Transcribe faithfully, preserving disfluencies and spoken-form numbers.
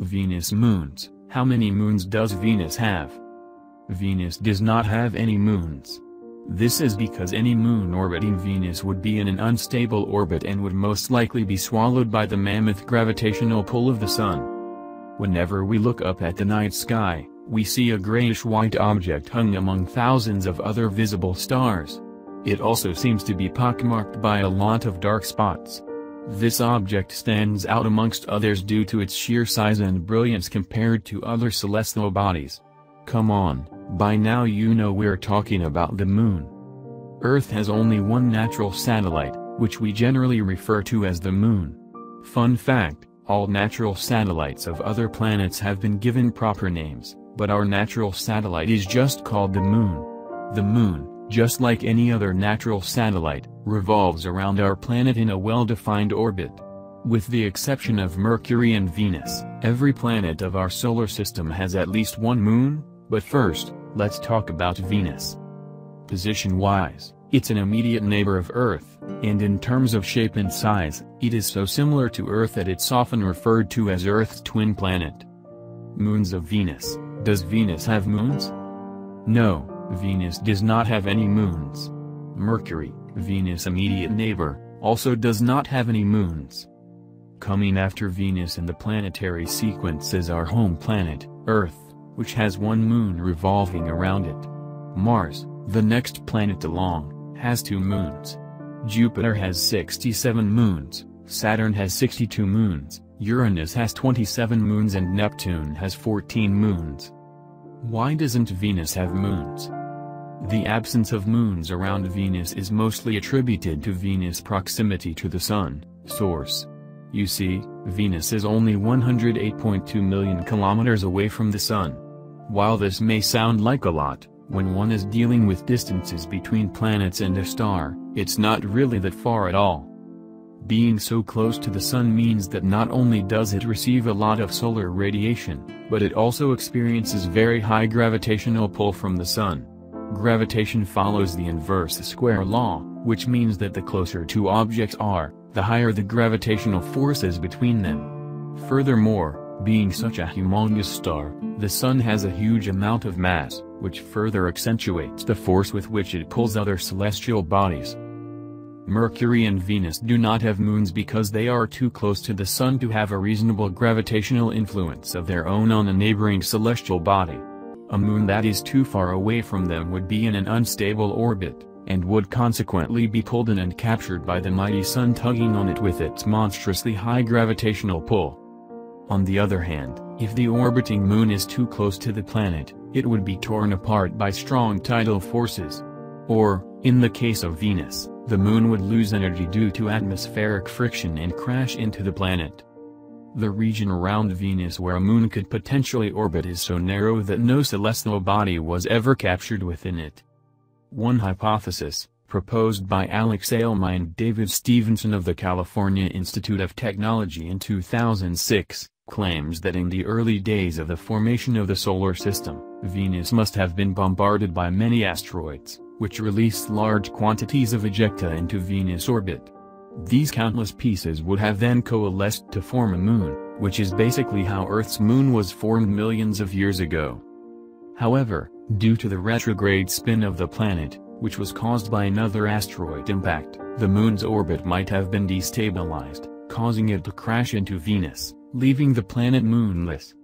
Venus moons. How many moons does Venus have? Venus does not have any moons. This is because any moon orbiting Venus would be in an unstable orbit and would most likely be swallowed by the mammoth gravitational pull of the Sun. Whenever we look up at the night sky, we see a grayish-white object hung among thousands of other visible stars. It also seems to be pockmarked by a lot of dark spots. This object stands out amongst others due to its sheer size and brilliance compared to other celestial bodies. Come on, by now you know we're talking about the moon. Earth has only one natural satellite, which we generally refer to as the moon. Fun fact, all natural satellites of other planets have been given proper names, but our natural satellite is just called the moon. The moon, just like any other natural satellite, revolves around our planet in a well-defined orbit. With the exception of Mercury and Venus, every planet of our solar system has at least one moon, but first, let's talk about Venus. Position-wise, it's an immediate neighbor of Earth, and in terms of shape and size, it is so similar to Earth that it's often referred to as Earth's twin planet. Moons of Venus. Does Venus have moons? No, Venus does not have any moons. Mercury, Venus' immediate neighbor, also does not have any moons. Coming after Venus in the planetary sequence is our home planet, Earth, which has one moon revolving around it. Mars, the next planet along, has two moons. Jupiter has sixty-seven moons, Saturn has sixty-two moons, Uranus has twenty-seven moons, and Neptune has fourteen moons. Why doesn't Venus have moons? The absence of moons around Venus is mostly attributed to Venus' proximity to the Sun, source. You see, Venus is only one hundred eight point two million kilometers away from the Sun. While this may sound like a lot, when one is dealing with distances between planets and a star, it's not really that far at all. Being so close to the Sun means that not only does it receive a lot of solar radiation, but it also experiences very high gravitational pull from the Sun. Gravitation follows the inverse square law, which means that the closer two objects are, the higher the gravitational forces between them. Furthermore, being such a humongous star, the Sun has a huge amount of mass, which further accentuates the force with which it pulls other celestial bodies. Mercury and Venus do not have moons because they are too close to the Sun to have a reasonable gravitational influence of their own on a neighboring celestial body. A moon that is too far away from them would be in an unstable orbit, and would consequently be pulled in and captured by the mighty Sun tugging on it with its monstrously high gravitational pull. On the other hand, if the orbiting moon is too close to the planet, it would be torn apart by strong tidal forces. Or, in the case of Venus, the moon would lose energy due to atmospheric friction and crash into the planet. The region around Venus where a moon could potentially orbit is so narrow that no celestial body was ever captured within it. One hypothesis, proposed by Alex Alemi and David Stevenson of the California Institute of Technology in two thousand six, claims that in the early days of the formation of the solar system, Venus must have been bombarded by many asteroids, which released large quantities of ejecta into Venus' orbit. These countless pieces would have then coalesced to form a moon, which is basically how Earth's moon was formed millions of years ago. However, due to the retrograde spin of the planet, which was caused by another asteroid impact, the moon's orbit might have been destabilized, causing it to crash into Venus, leaving the planet moonless.